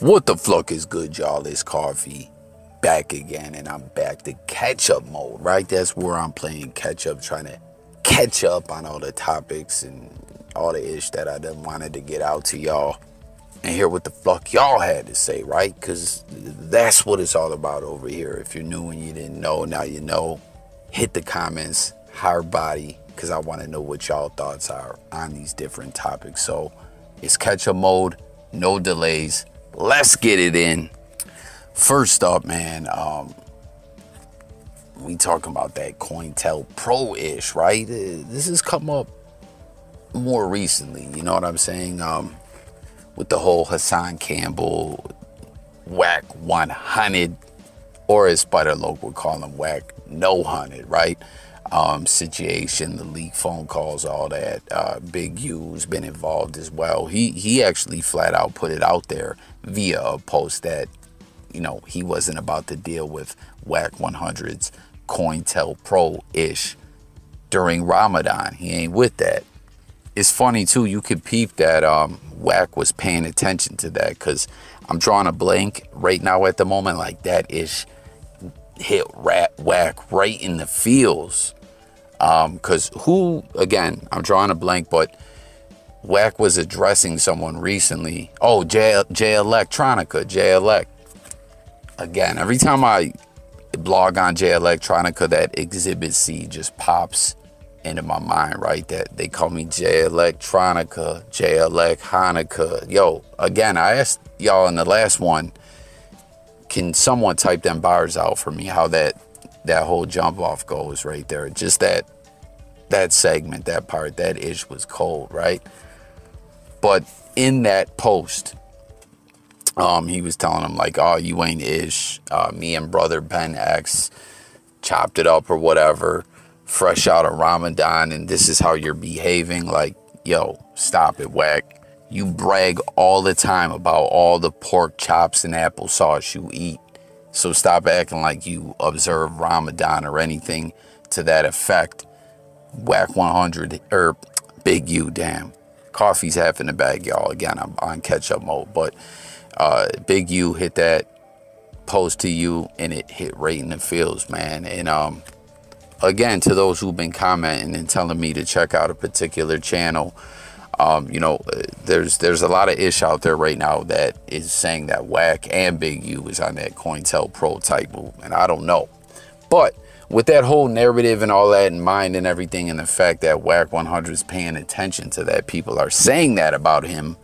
What the fuck is good, y'all? It's Carvey back again, and I'm back to catch-up mode, right? That's where I'm playing catch-up, trying to catch up on all the topics and all the ish that I done wanted to get out to y'all and hear what the fuck y'all had to say, right? Because that's what it's all about over here. If you're new and you didn't know, now you know. Hit the comments, higher body, because I want to know what y'all thoughts are on these different topics. So it's catch-up mode, no delays. Let's get it in. First up, man, we talking about that COINTELPRO-ish, right? This has come up more recently, you know what I'm saying? With the whole Hassan Campbell, Wack 100, or as Spider Loc would call him, Wack 100, right? Situation, the leaked phone calls, all that. Big U's been involved as well. He actually flat out put it out there via a post that, you know, he wasn't about to deal with Wack 100's COINTELPRO-ish during Ramadan. He ain't with that. It's funny too, you could peep that Wack was paying attention to that, because I'm drawing a blank right now at the moment. Like that ish hit Wack right in the feels, because who, again, I'm drawing a blank, but Wack was addressing someone recently. Oh, J. Electronica, J. Elect. Again, every time I blog on J. Electronica, that Exhibit C just pops into my mind, right? That they call me J. Electronica, J. Elect Hanukkah. Yo, again, I asked y'all in the last one, can someone type them bars out for me, how that whole jump off goes right there? Just that segment, that part, that ish was cold, right? But in that post, he was telling him like, oh, you ain't ish, me and Brother Ben X chopped it up or whatever, fresh out of Ramadan, and this is how you're behaving. Like, yo, stop it, Wack. You brag all the time about all the pork chops and applesauce you eat, so stop acting like you observe Ramadan or anything to that effect. Wack 100, or Big U, damn. Coffee's half in the bag, y'all. Again, I'm on catch-up mode, but Big U hit that post to you, and it hit right in the feels, man. And again, to those who've been commenting and telling me to check out a particular channel, you know, there's a lot of ish out there right now that is saying that Wack and Big U is on that COINTELPRO type movement. I don't know. But with that whole narrative and all that in mind and everything, and the fact that Wack 100 is paying attention to that, people are saying that about him,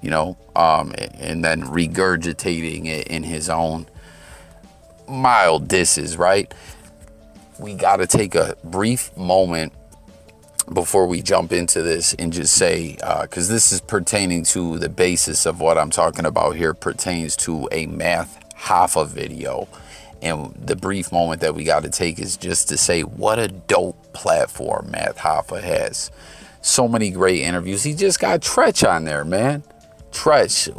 you know, and then regurgitating it in his own mild disses, right? We got to take a brief moment before we jump into this and just say, because this is pertaining to the basis of what I'm talking about here, pertains to a Math Hoffa video. And the brief moment that we got to take is just to say what a dope platform Math Hoffa has. So many great interviews. He just got Treach on there, man. Treach,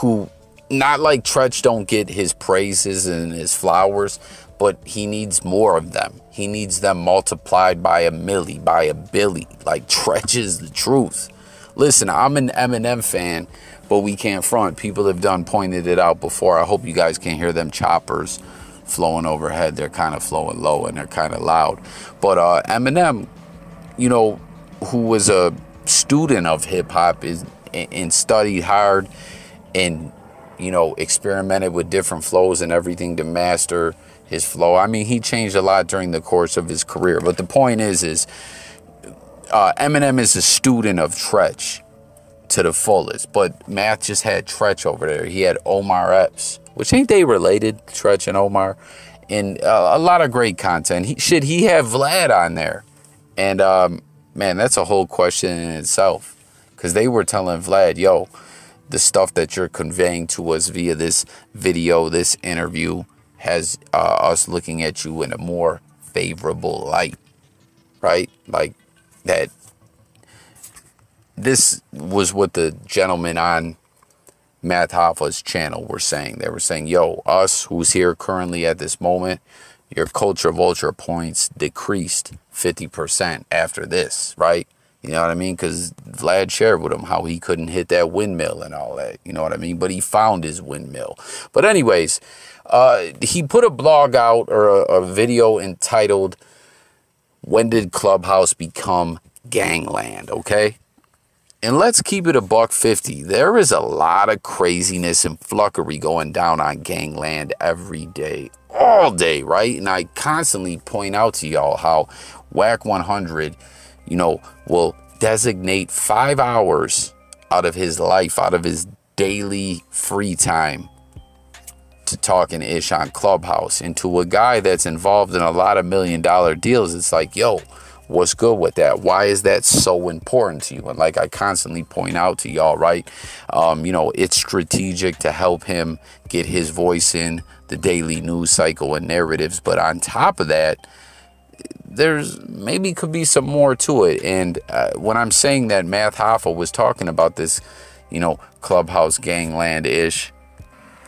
who, not like Treach don't get his praises and his flowers, but he needs more of them. He needs them multiplied by a milli, by a billy. Like, Treach is the truth. Listen, I'm an Eminem fan, but we can't front. People have done pointed it out before. I hope you guys can hear them choppers flowing overhead. They're kind of flowing low and they're kind of loud. But Eminem, you know, who was a student of hip-hop and studied hard and, you know, experimented with different flows and everything to master his flow. I mean, he changed a lot during the course of his career. But the point is Eminem is a student of Treach to the fullest. But Math just had Treach over there. He had Omar Epps, which ain't they related, Treach and Omar. And a lot of great content. He had Vlad on there. And, man, that's a whole question in itself. Because they were telling Vlad, yo, the stuff that you're conveying to us via this video, this interview, has us looking at you in a more favorable light, right? Like that. This was what the gentlemen on Math Hoffa's channel were saying. They were saying, yo, us who's here currently at this moment, your culture vulture points decreased 50% after this, right? You know what I mean? Because Vlad shared with him how he couldn't hit that windmill and all that. You know what I mean? But he found his windmill. But anyways, he put a blog out or a video entitled, "When Did Clubhouse Become Gangland?" Okay? And let's keep it a $150. There is a lot of craziness and fluckery going down on Gangland every day, all day, right? And I constantly point out to y'all how Wack 100, you know, will designate 5 hours out of his life, out of his daily free time, to talking ish on Clubhouse. And to a guy that's involved in a lot of $1 million deals, it's like, yo, what's good with that? Why is that so important to you? And like I constantly point out to y'all, right? You know, it's strategic to help him get his voice in the daily news cycle and narratives. But on top of that, there's maybe could be some more to it. And when I'm saying that, Math Hoffa was talking about this, you know, Clubhouse gangland ish.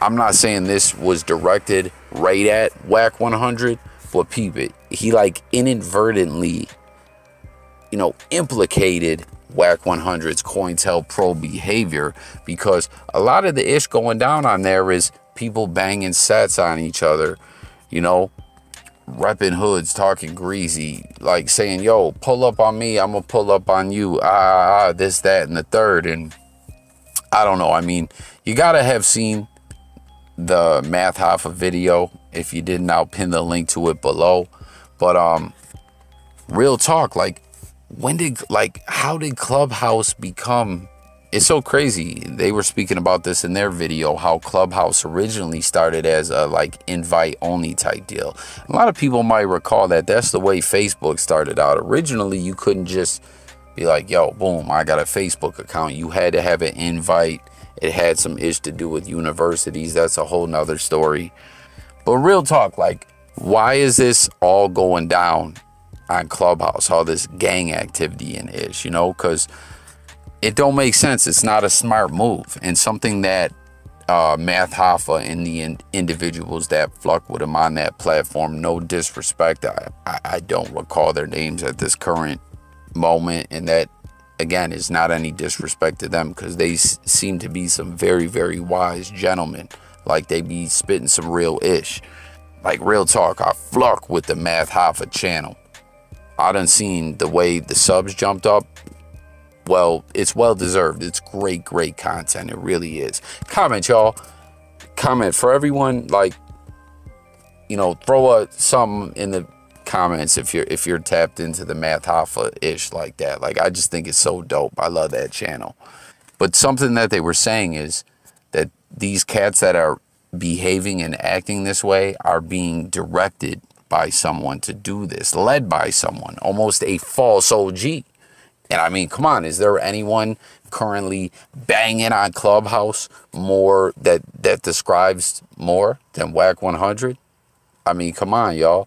I'm not saying this was directed right at Wack 100, but peep it. He like inadvertently, you know, implicated Wack 100's COINTELPRO behavior, because a lot of the ish going down on there is people banging sets on each other, you know, repping hoods, talking greasy, like saying, yo, pull up on me, I'm gonna pull up on you, this, that, and the third. And I don't know, I mean, you gotta have seen the Math Hoffa video. If you didn't, I'll pin the link to it below. But real talk, like, when did, like, how did Clubhouse become? It's so crazy. They were speaking about this in their video, how Clubhouse originally started as a like invite only type deal. A lot of people might recall that that's the way Facebook started out. Originally, you couldn't just be like, yo, boom, I got a Facebook account. You had to have an invite. It had some ish to do with universities. That's a whole nother story. But real talk, like, why is this all going down on Clubhouse? All this gang activity and ish, you know, because it don't make sense. It's not a smart move. And something that Math Hoffa and the individuals that fluck with him on that platform, no disrespect, I don't recall their names at this current moment. And that, again, is not any disrespect to them, because they seem to be some very, very wise gentlemen. Like, they be spitting some real ish. Like, real talk, I fluck with the Math Hoffa channel. I done seen the way the subs jumped up. Well, it's well deserved. It's great, great content. It really is. Comment, y'all. Comment for everyone. Like, you know, throw some in the comments if you're tapped into the Math Hoffa ish like that. Like, I just think it's so dope. I love that channel. But something that they were saying is that these cats that are behaving and acting this way are being directed by someone to do this, led by someone, almost a false OG. And I mean, come on, is there anyone currently banging on Clubhouse more that describes more than Wack 100? I mean, come on, y'all.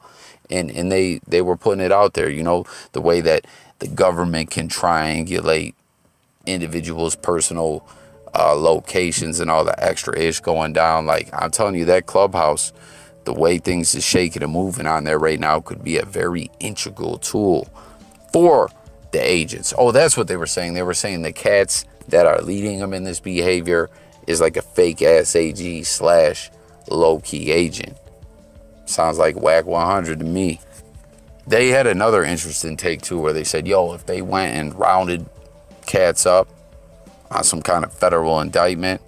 And they were putting it out there, you know, the way that the government can triangulate individuals' personal locations and all the extra ish going down. Like, I'm telling you, that Clubhouse, the way things is shaking and moving on there right now, could be a very integral tool for the agents. Oh, that's what they were saying. They were saying the cats that are leading them in this behavior is like a fake ass AG / low-key agent. Sounds like Wack 100 to me. They had another interesting take too, where they said, yo, if they went and rounded cats up on some kind of federal indictment,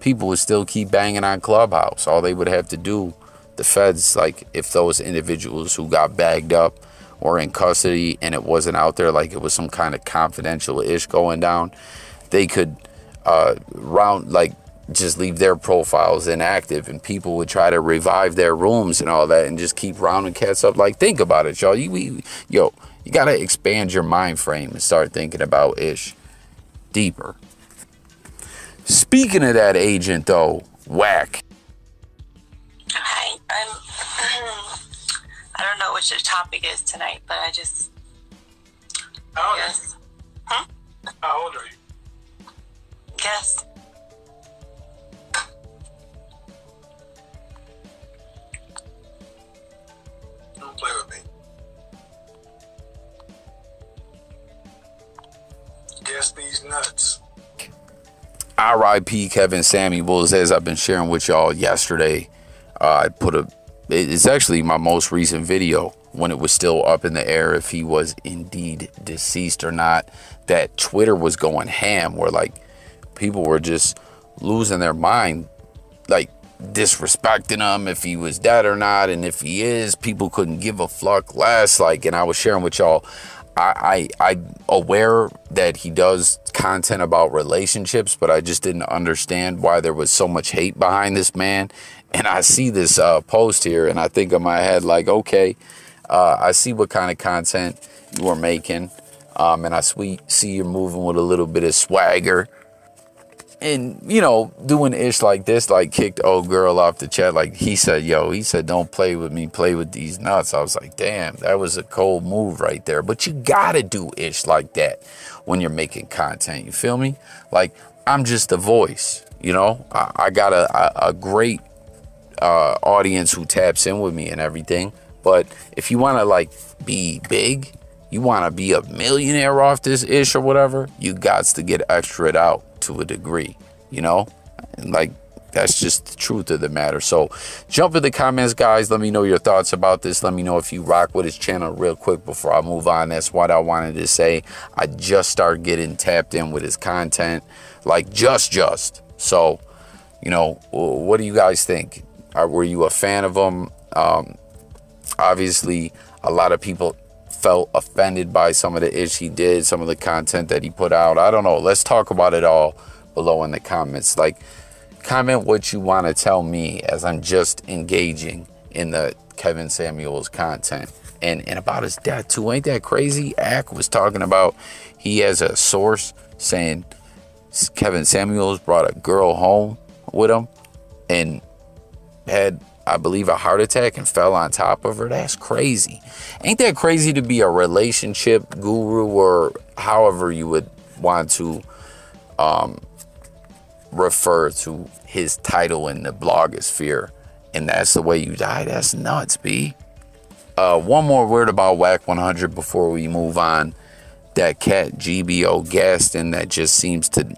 people would still keep banging on Clubhouse. All they would have to do, the feds, like, if those individuals who got bagged up or in custody and it wasn't out there like it was some kind of confidential ish going down, they could just leave their profiles inactive, and people would try to revive their rooms and all that and just keep rounding cats up. Like, think about it, y'all. You gotta expand your mind frame and start thinking about ish deeper. Speaking of that agent though, Wack. Hi, I don't know what your topic is tonight, but I just... How old are you? Huh? How old are you? Guess. Don't play with me. That's nuts. R.I.P. Kevin Samuels, as I've been sharing with y'all yesterday. I put a, it's actually my most recent video when it was still up in the air if he was indeed deceased or not. That Twitter was going ham, where like people were just losing their mind, like disrespecting him if he was dead or not, and if he is, people couldn't give a fuck less. Like, and I was sharing with y'all, I'm aware that he does content about relationships, but I just didn't understand why there was so much hate behind this man. And I see this post here, and I think in my head, like, okay, I see what kind of content you are making, and I see you're moving with a little bit of swagger. And, you know, doing ish like this, like kicked old girl off the chat. Like he said, yo, he said, don't play with me, play with these nuts. I was like, damn, that was a cold move right there. But you gotta do ish like that when you're making content. You feel me? Like, I'm just a voice, you know, I got a great audience who taps in with me and everything. But if you want to like be big, you want to be a millionaire off this ish or whatever, you gots to get extra it out. To a degree, you know, and like that's just the truth of the matter. So jump in the comments, guys. Let me know your thoughts about this. Let me know if you rock with his channel. Real quick before I move on, that's what I wanted to say. I just started getting tapped in with his content, like just so you know. What do you guys think? Were you a fan of him? Obviously a lot of people felt offended by some of the ish he did, some of the content that he put out. I don't know. Let's talk about it all below in the comments. Like, comment what you want to tell me as I'm just engaging in the Kevin Samuels content. And about his death too. Ain't that crazy? Ak was talking about he has a source saying Kevin Samuels brought a girl home with him and had, I believe, a heart attack and fell on top of her. That's crazy. Ain't that crazy to be a relationship guru, or however you would want to refer to his title in the blogosphere, and that's the way you die? That's nuts, B. One more word about Wack 100 before we move on. That cat GBO Gaston that just seems to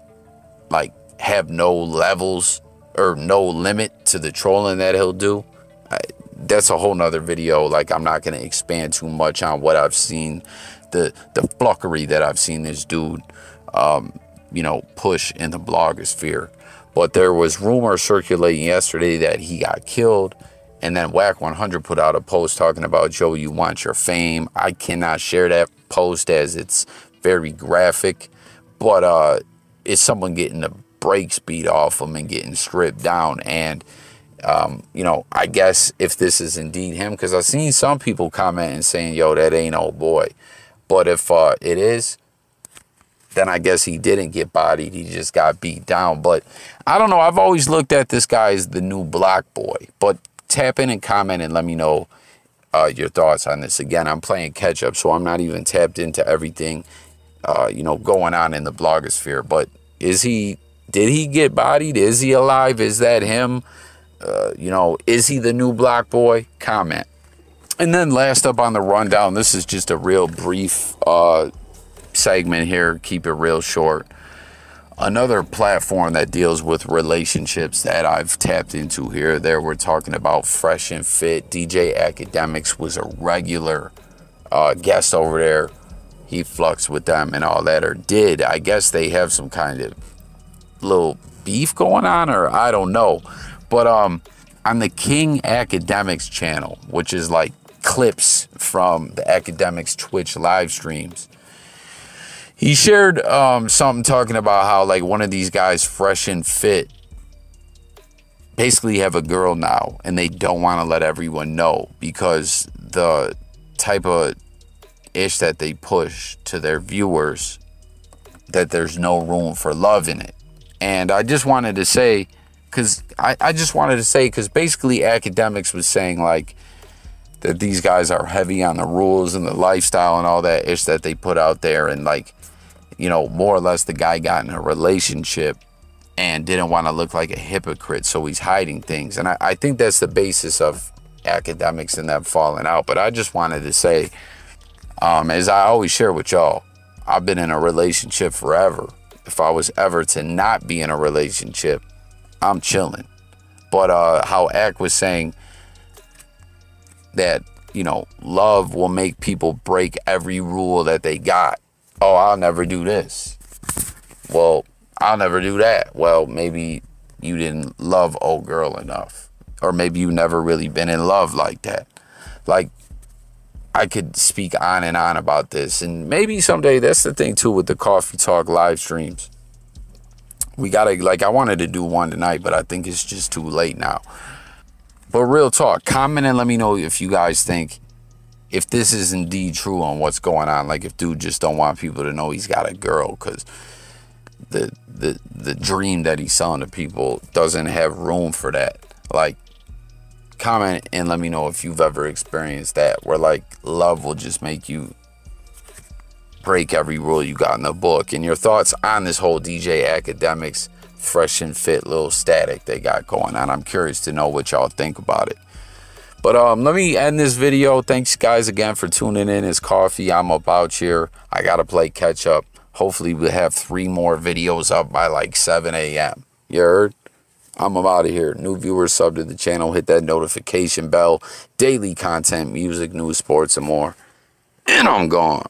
like have no levels or no limit to the trolling that he'll do. That's a whole nother video. Like, I'm not gonna expand too much on what I've seen, the flunkery that I've seen this dude, you know, push in the blogosphere. But there was rumor circulating yesterday that he got killed, and then Wack 100 put out a post talking about, Joe, you want your fame. I cannot share that post as it's very graphic, but it's someone getting the brakes beat off him and getting stripped down. And you know, I guess if this is indeed him, because I've seen some people commenting saying, yo, that ain't old boy. But if it is, then I guess he didn't get bodied, he just got beat down. But I don't know, I've always looked at this guy as the new Block Boy. But tap in and comment and let me know your thoughts on this. Again, I'm playing catch up, so I'm not even tapped into everything you know, going on in the blogosphere. But did he get bodied? Is he alive? Is that him? You know, is he the new Block Boy? Comment. And then last up on the rundown, this is just a real brief segment here. Keep it real short. Another platform that deals with relationships that I've tapped into here. There we're talking about Fresh and Fit. DJ Akademiks was a regular guest over there. He fluxed with them and all that, or did. I guess they have some kind of little beef going on, or I don't know. But on the King Akademiks channel, which is like clips from the Akademiks Twitch live streams, he shared something talking about how like one of these guys, Fresh and Fit, basically have a girl now, and they don't want to let everyone know because the type of ish that they push to their viewers, that there's no room for love in it. And I just wanted to say, because basically Akademiks was saying like that these guys are heavy on the rules and the lifestyle and all that ish that they put out there. And like, you know, more or less the guy got in a relationship and didn't want to look like a hypocrite, so he's hiding things. And I think that's the basis of Akademiks and them falling out. But I just wanted to say, as I always share with y'all, I've been in a relationship forever. if I was ever to not be in a relationship, I'm chilling. But how Ak was saying that, you know, love will make people break every rule that they got. Oh, I'll never do this. Well, I'll never do that. Well, maybe you didn't love old girl enough, or maybe you never really been in love like that. Like, I could speak on and on about this, and maybe someday. That's the thing too with the Coffee Talk live streams. We gotta, like, I wanted to do one tonight, but I think it's just too late now. But real talk, comment and let me know if you guys think, if this is indeed true on what's going on. Like, if dude just don't want people to know he's got a girl because the dream that he's selling to people doesn't have room for that. Like, comment and let me know if you've ever experienced that, where like love will just make you break every rule you got in the book. And your thoughts on this whole DJ Akademiks Fresh and Fit little static they got going on. I'm curious to know what y'all think about it. But let me end this video. Thanks guys again for tuning in. It's Coffee. I'm up out here. I gotta play catch up. Hopefully we'll have 3 more videos up by like 7 a.m. You heard? I'm out of here. New viewers, sub to the channel, hit that notification bell. Daily content, music, news, sports, and more. And I'm gone.